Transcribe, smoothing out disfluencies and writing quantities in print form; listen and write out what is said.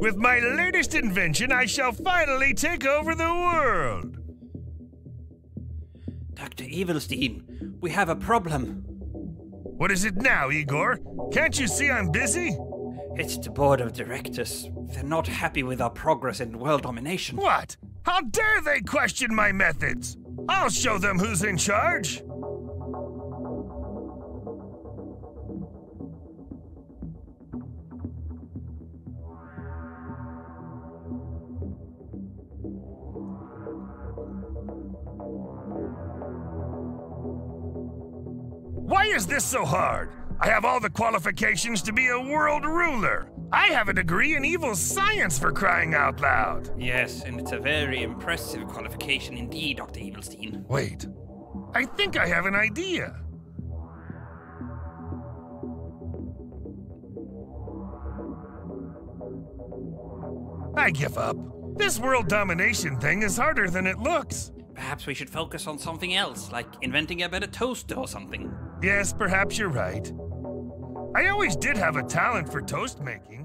With my latest invention, I shall finally take over the world. Dr. Evilstein, we have a problem. What is it now, Igor? Can't you see I'm busy? It's the board of directors. They're not happy with our progress in world domination. What? How dare they question my methods? I'll show them who's in charge. Why is this so hard? I have all the qualifications to be a world ruler. I have a degree in evil science, for crying out loud. Yes, and it's a very impressive qualification indeed, Dr. Evilstein. Wait, I think I have an idea. I give up. This world domination thing is harder than it looks. Perhaps we should focus on something else, like inventing a better toaster or something. Yes, perhaps you're right. I always did have a talent for toast making.